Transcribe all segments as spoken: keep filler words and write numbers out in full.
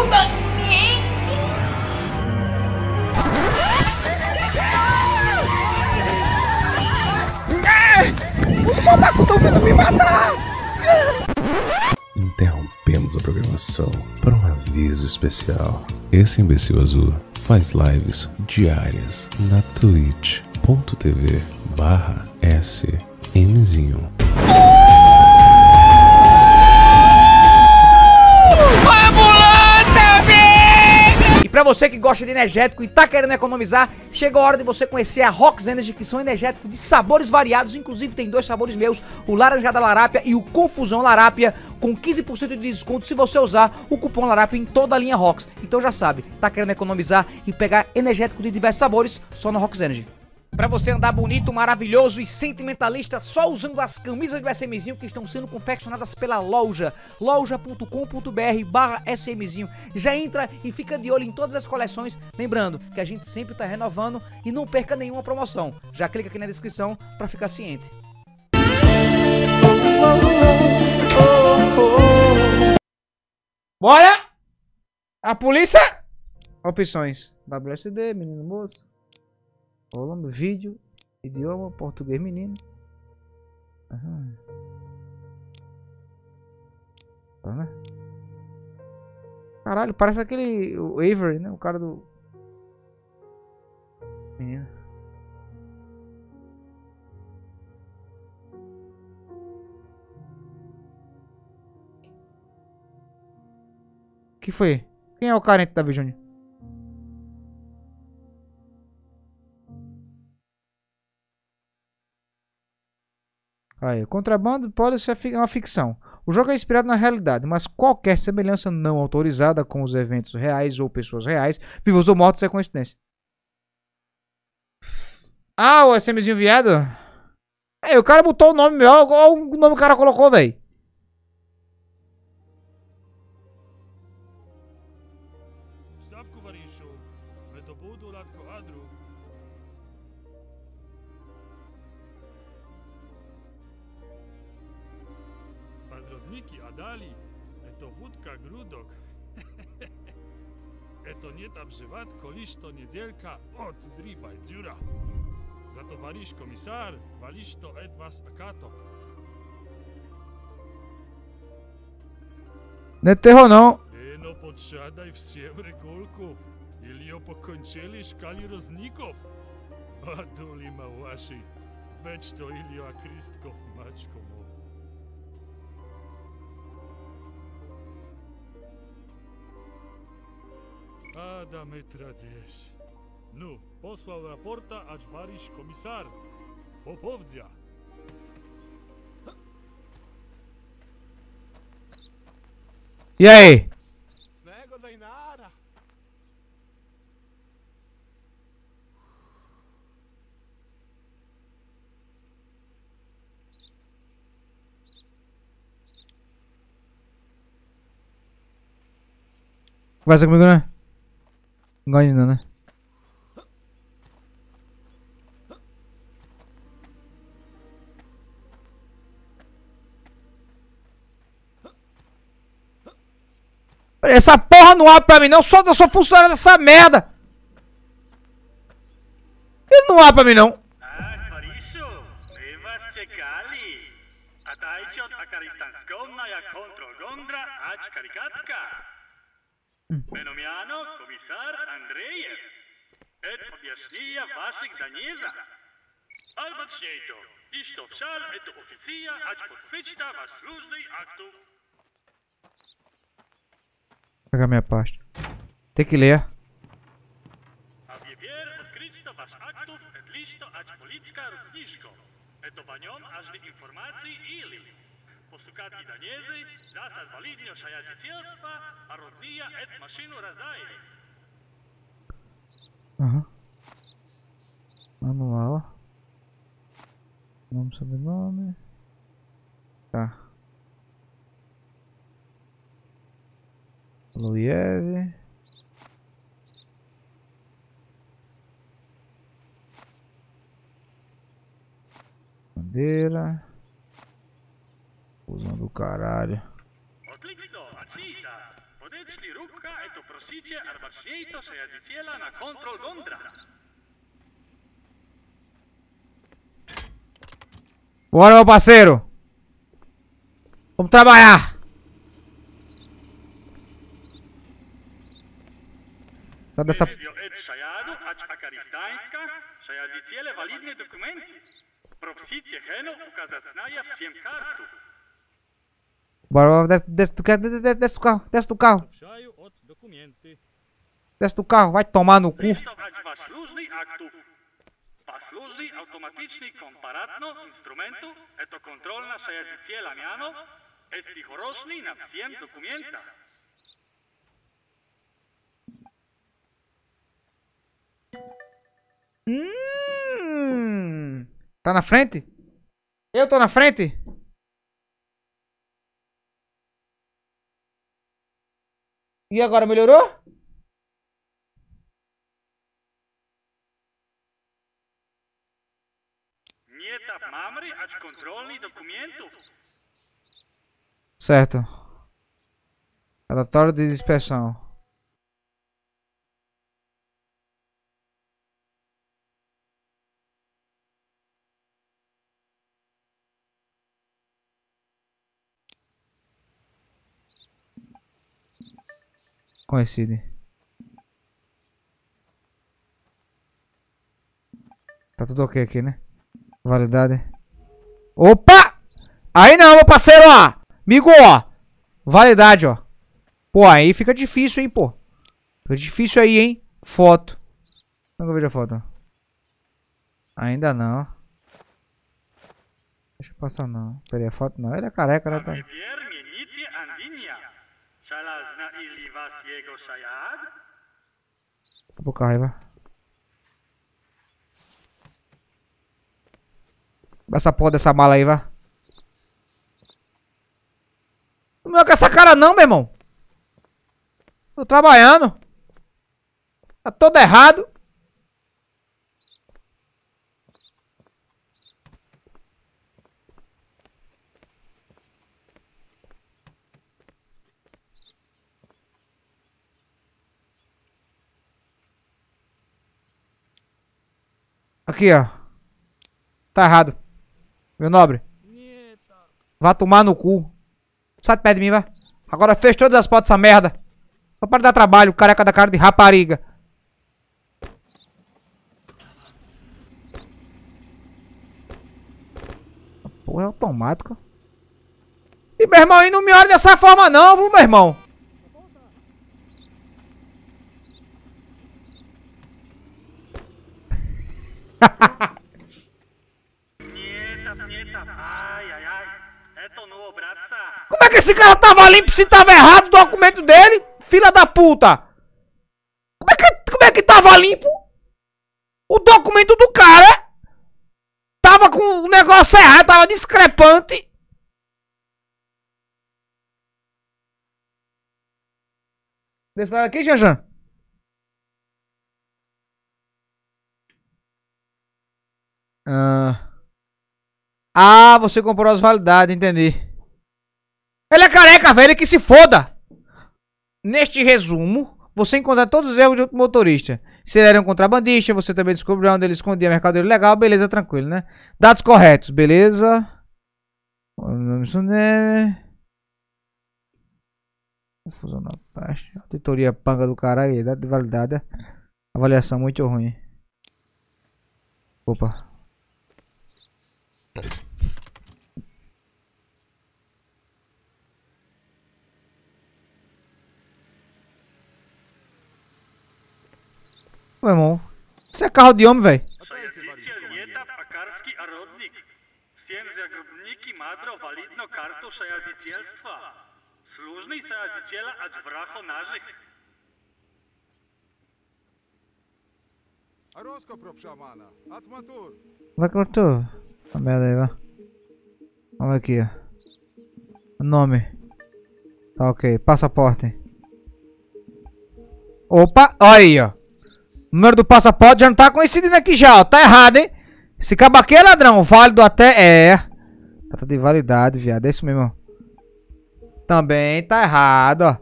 ajuda! Os soldados estão vindo me matar! Interrompemos a programação para um aviso especial. Esse imbecil azul faz lives diárias na twitch ponto tv barra S M zinho. Pra você que gosta de energético e tá querendo economizar, chegou a hora de você conhecer a ROX Energy, que são energéticos de sabores variados. Inclusive tem dois sabores meus, o Laranjada Larápia e o Confusão Larápia, com quinze por cento de desconto se você usar o cupom Larápia em toda a linha ROX. Então já sabe, tá querendo economizar e pegar energético de diversos sabores, só na ROX Energy. Pra você andar bonito, maravilhoso e sentimentalista só usando as camisas do SMzinho que estão sendo confeccionadas pela loja, loja ponto com ponto br barra S M zinho. Já entra e fica de olho em todas as coleções, lembrando que a gente sempre tá renovando e não perca nenhuma promoção. Já clica aqui na descrição pra ficar ciente. Bora! A polícia! Opções: W S D, menino moço, volume, vídeo, idioma, português menino. Aham. Tá. Caralho, parece aquele o Avery, né? O cara do menino. Que foi? Quem é o carente da Bijúnia? Aí, contrabando pode ser uma ficção. O jogo é inspirado na realidade, mas qualquer semelhança não autorizada com os eventos reais ou pessoas reais, vivos ou mortos, é coincidência. Ah, o SMzinho viado. É, o cara botou o nome meu. Olha o nome que o cara colocou, velho. Não é terror, não. Ah, da me tradeš. Nu, poslal raporta, ač variš komisar. Popovdja. E aí? Snego da inara. Vai ser comigo, né? Não ganha ainda, né? Essa porra não abre pra mim não, só eu sou funcionário dessa merda! Ele não abre pra mim não! Fenomeano, comisar Andreev. Et objasnia vašeg danjeza. Albat šeito, išto pšar et oficija, ač podpičta vaš služni aktu. Vou pegar minha pasta. Tem que ler. Avjevier odkričta vaš aktu, et lišto ač politička rupniško. Et o banjom ažli informaciji ili. Posukati danjezi, zasad validnjo šajaditeljstva, a rodnija et mašinu razdaje. Aham. Manual. Nome, sobrenome. Tá. Luieve. Bandeira. Usando o caralho. to prosicie, arbaczejto się jadziciela na kontrol gondra. Bora, meu parceiro. Vamos trabalhar. Dessa... Bora, desce, desce, desce, desce do carro, desce do carro. Desce do carro, vai tomar no cu. Hum, tá na frente? Eu tô na frente? E agora melhorou? Certo. Relatório de inspeção. Coincide. Tá tudo ok aqui, né? Validade. Opa! Aí não, meu parceiro, ó. Amigo, ó. Validade, ó. Pô, aí fica difícil, hein, pô. Fica difícil aí, hein. Foto. Como é que eu vejo a foto? Ainda não. Deixa eu passar, não. Peraí, a foto não. Ele é careca, né? Tá... Acabou com a raiva. Essa porra dessa mala aí, vá. Não é com essa cara não, meu irmão. Tô trabalhando. Tá todo errado. Aqui, ó. Tá errado. Meu nobre. Vá tomar no cu. Sai de perto de mim, vai. Agora fecha todas as portas dessa merda. Só para dar trabalho, careca da cara de rapariga. Porra, é automático. E meu irmão, aí não me olha dessa forma não, viu, meu irmão? Como é que esse cara tava limpo se tava errado o documento dele? Filha da puta! Como é que, como é que tava limpo? O documento do cara tava com o negócio errado, tava discrepante. Desse lado aqui, Janjan. Ah. ah, você comprou as validades, entendi. Ele é careca, velho, que se foda. Neste resumo, você encontra todos os erros de outro motorista. Se ele era um contrabandista, você também descobriu onde ele escondia mercadoria ilegal. Beleza, tranquilo, né? Dados corretos, beleza. Confusão na parte. Auditoria panga do caralho. Dado de validade. Avaliação muito ruim. Opa. Meu irmão, isso é carro de homem, velho. Vai cortou. A merda aí, vai. Vamos aqui, ó. Nome. Tá ok. Passaporte. Opa, olha aí, ó. O número do passaporte já não tá coincidindo aqui já, ó. Tá errado, hein? Esse cabo aqui é ladrão. Válido até... É. Tá de validade, viado. É isso mesmo, ó. Também tá errado, ó.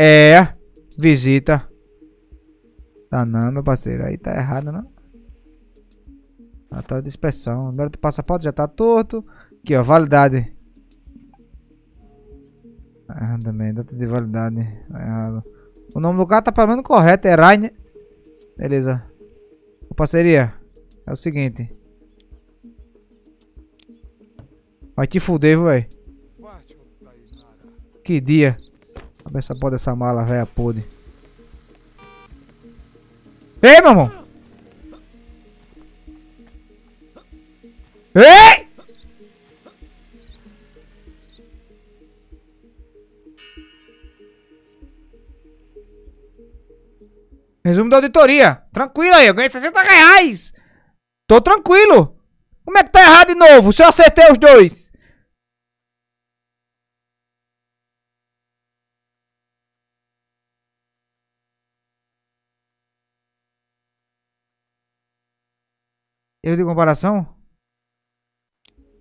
É. Visita. Tá não, meu parceiro. Aí tá errado, não? Atalho de inspeção. O número do passaporte já tá torto. Aqui, ó. Validade. Ah, também. Data de validade. Errado. O nome do cara tá pelo menos correto. É Rain. Beleza. Ô, parceria. É o seguinte. Vai te fuder, velho. Que dia. Abre essa porra dessa mala, velho. Podre. Ei, meu irmão. Ei! Resumo da auditoria. Tranquilo aí, eu ganhei sessenta reais. Tô tranquilo. Como é que tá errado de novo? Se eu acertei os dois. Erro de comparação?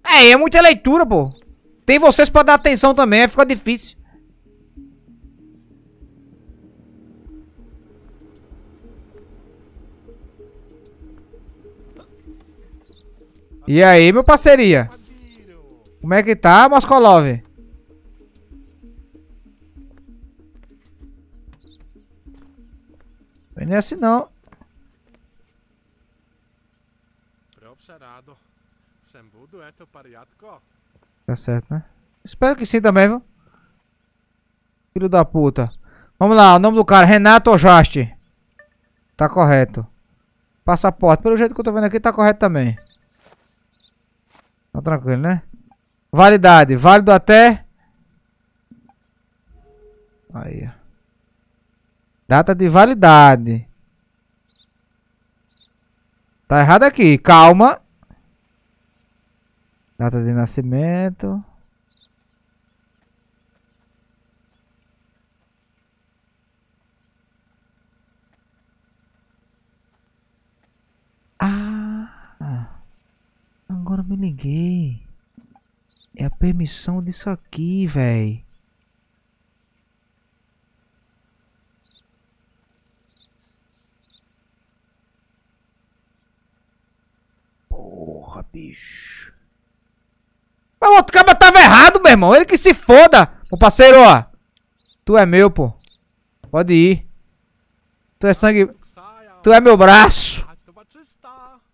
É, é muita leitura, pô. Tem vocês pra dar atenção também, aí fica difícil. E aí, meu parceria? Como é que tá, Moskolov? Não é assim, não. Tá certo, né? Espero que sim também, viu? Filho da puta. Vamos lá, o nome do cara, Renato Ojaste. Tá correto. Passaporte, pelo jeito que eu tô vendo aqui, tá correto também. Tá tranquilo, né? Validade, válido até... Aí, ó. Data de validade. Tá errado aqui, calma. Data de nascimento. Ah, agora me liguei. É a permissão disso aqui, velho. Porra, bicho. Mas o outro cara tava errado, meu irmão. Ele que se foda. Ô, parceiro, ó. Tu é meu, pô. Pode ir. Tu é sangue... Tu é meu braço.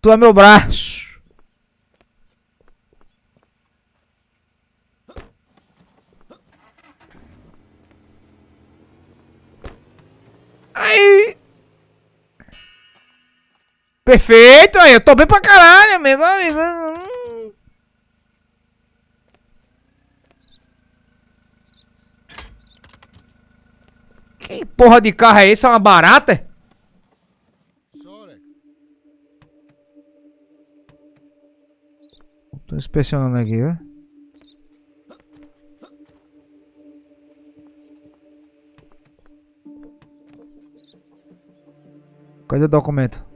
Tu é meu braço. Aí. Perfeito, aí. Eu tô bem pra caralho, amigo. Amigo. Que porra de carro é esse? É uma barata? Tô inspecionando aqui, ó. Cadê o documento?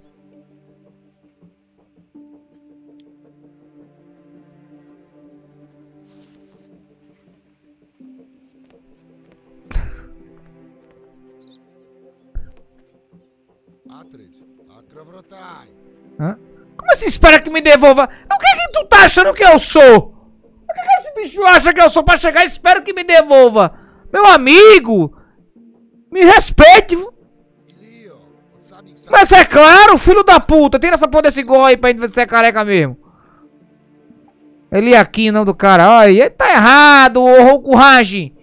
Hã? Como assim espera que me devolva? O que é que tu tá achando que eu sou? O que é que esse bicho acha que eu sou pra chegar e espero que me devolva? Meu amigo, me respeite. Mas é claro, filho da puta. Tira essa porra desse gol aí pra gente ver se é careca mesmo. Ele aqui, não do cara. Ai, ele tá errado, ô Rokurage.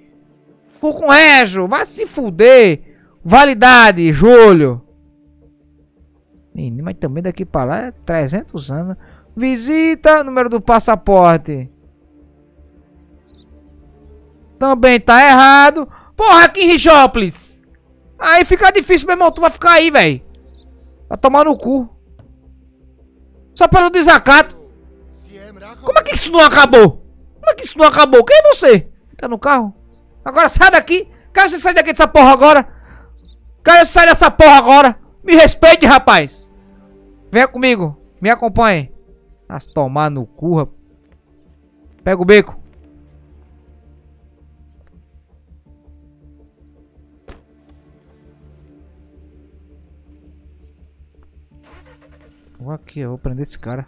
Rokurage, vai se fuder. Validade, Júlio. Mas também daqui pra lá é trezentos anos. Visita, número do passaporte. Também tá errado. Porra, aqui em Rijópolis. Aí fica difícil, meu irmão. Tu vai ficar aí, velho. Vai tomar no cu. Só pelo desacato. Como é que isso não acabou? Como é que isso não acabou? Quem é você? Tá no carro? Agora sai daqui. Quero você sair daqui dessa porra agora. Quero você sair dessa porra agora. Me respeite, rapaz. Venha comigo, me acompanhe. As tomar no cu, rapaz. Pega o beco. Vou aqui, eu vou prender esse cara.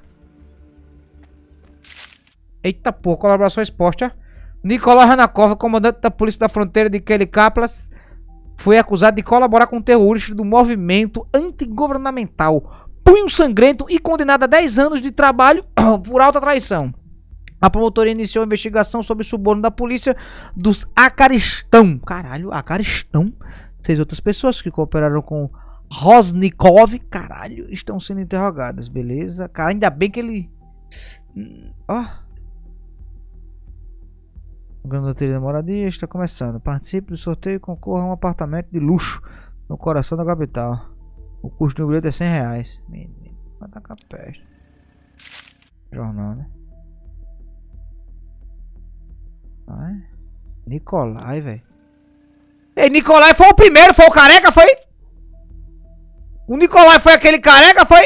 Eita porra, colaboração exposta. Nicolai Ranakov, comandante da polícia da fronteira de Kelly Kaplas, foi acusado de colaborar com terroristas do movimento antigovernamental Punho Sangrento e condenado a dez anos de trabalho por alta traição. A promotoria iniciou a investigação sobre suborno da polícia dos Acaristão. Caralho, Acaristão. Seis outras pessoas que cooperaram com Rosnikov, caralho, estão sendo interrogadas, beleza? Cara, ainda bem que ele... Ó. O grande da moradia está começando. Participe do sorteio e concorra a um apartamento de luxo no coração da capital. O custo do bilhete é cem reais. Menino, vai tacar peste. Jornal, né? Ai, Nicolai, velho. Ei, Nicolai foi o primeiro, foi o careca, foi? O Nicolai foi aquele careca, foi?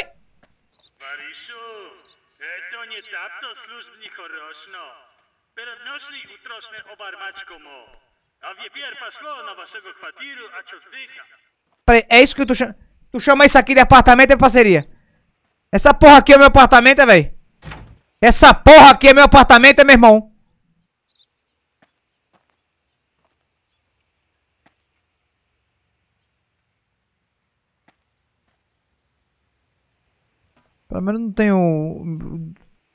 Peraí, é isso que tu chama? Tu chama isso aqui de apartamento, é parceria? Essa porra aqui é meu apartamento, é, velho? Essa porra aqui é meu apartamento, é, meu irmão? Pelo menos não tenho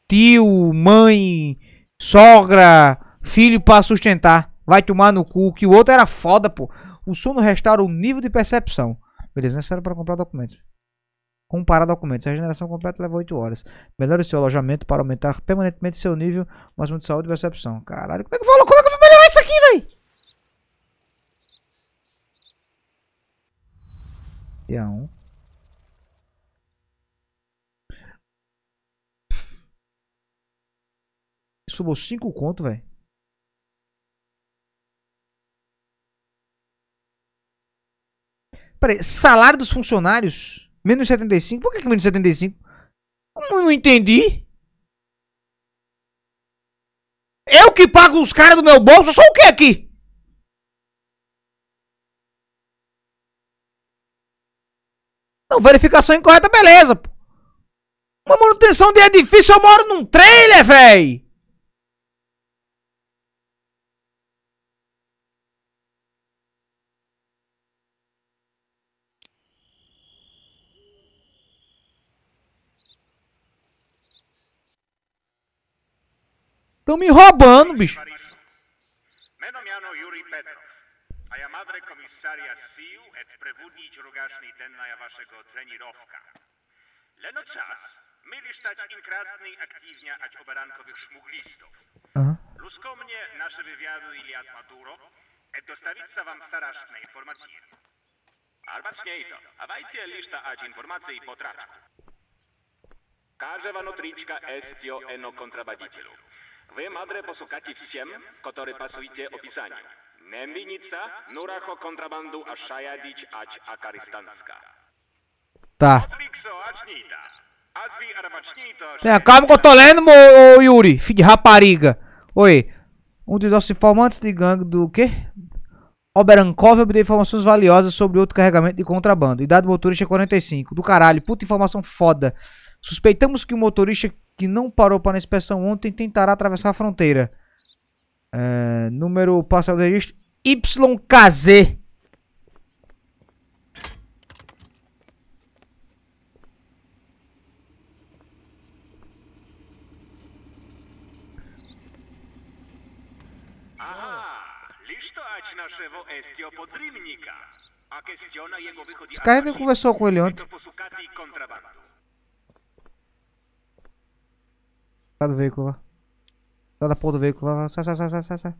tio, mãe, sogra, filho pra sustentar. Vai tomar no cu, que o outro era foda, pô. O sono restaura o nível de percepção. Beleza, necessário para comprar documentos. Comparar documentos. A regeneração completa leva oito horas. Melhore seu alojamento para aumentar permanentemente seu nível máximo de saúde e percepção. Caralho, como é que eu vou, como é que eu vou melhorar isso aqui, velho? E a um. Subiu cinco conto, velho. Peraí, salário dos funcionários? Menos setenta e cinco? Por que, que menos setenta e cinco? Como eu não entendi? Eu que pago os caras do meu bolso? Sou o que aqui? Não, verificação incorreta, beleza. Uma manutenção de edifício, eu moro num trailer, velho. Estão me roubando, bicho. Meu nome é Yuri Petrov. A madre comissária Siu é przewodnik rogaśny denna waszego trenirowka. Leno czas mieli stać inkratny aktywnia ać oberankowych szmuglistów. Ruskomnie nasze wywiady Iliad Maduro et dostawica wam staraszne informacje. Arbaczniej to, a wajcie lista ać informacji i potraczku. Każewa notriczka estio eno kontrabadicielu. Wy, madre, posłuchacie wszystkim, którzy pasujecie opisaniu. Nębinica, nuracho kontrabandu, a szajadzić, ać akaristanska. Tá. Tenha calma que eu tô lendo, ô Yuri, filho de rapariga. Oi. Um dos nossos informantes de gangue do quê? Oberankov obteve informações valiosas sobre outro carregamento de contrabando. Idade do motorista quarenta e cinco. Do caralho, puta informação foda. Suspeitamos que o motorista que não parou para a inspeção ontem tentará atravessar a fronteira. É, número parcial do registro Y K Z. Esse cara ainda conversou com ele ontem. Sai do veículo lá. Sai da porra do veículo lá. Sai, sai, sai, sai, sai, sai.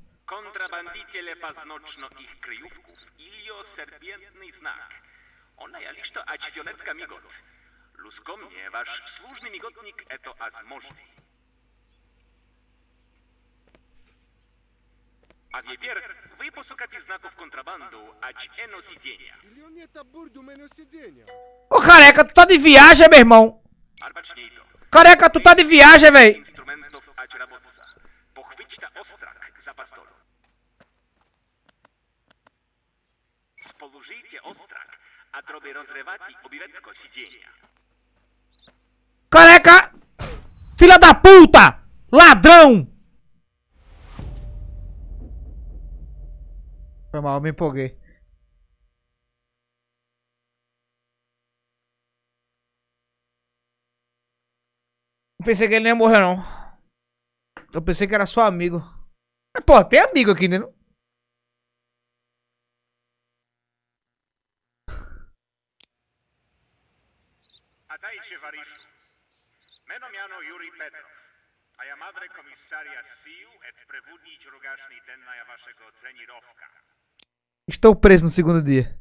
Ô oh, careca, tu tá de viagem, meu irmão. Careca, tu tá de viagem, velho. Careca! Filha da puta! Ladrão! Foi mal, eu me empolguei. Eu pensei que ele nem ia morrer, não. Eu pensei que era só amigo. Mas, pô, tem amigo aqui, né? Meu nome é Yuri Petrov. A madre comissária Siu é prewodnic rogaśnej denna waszego trenirowka. Estou preso no segundo dia.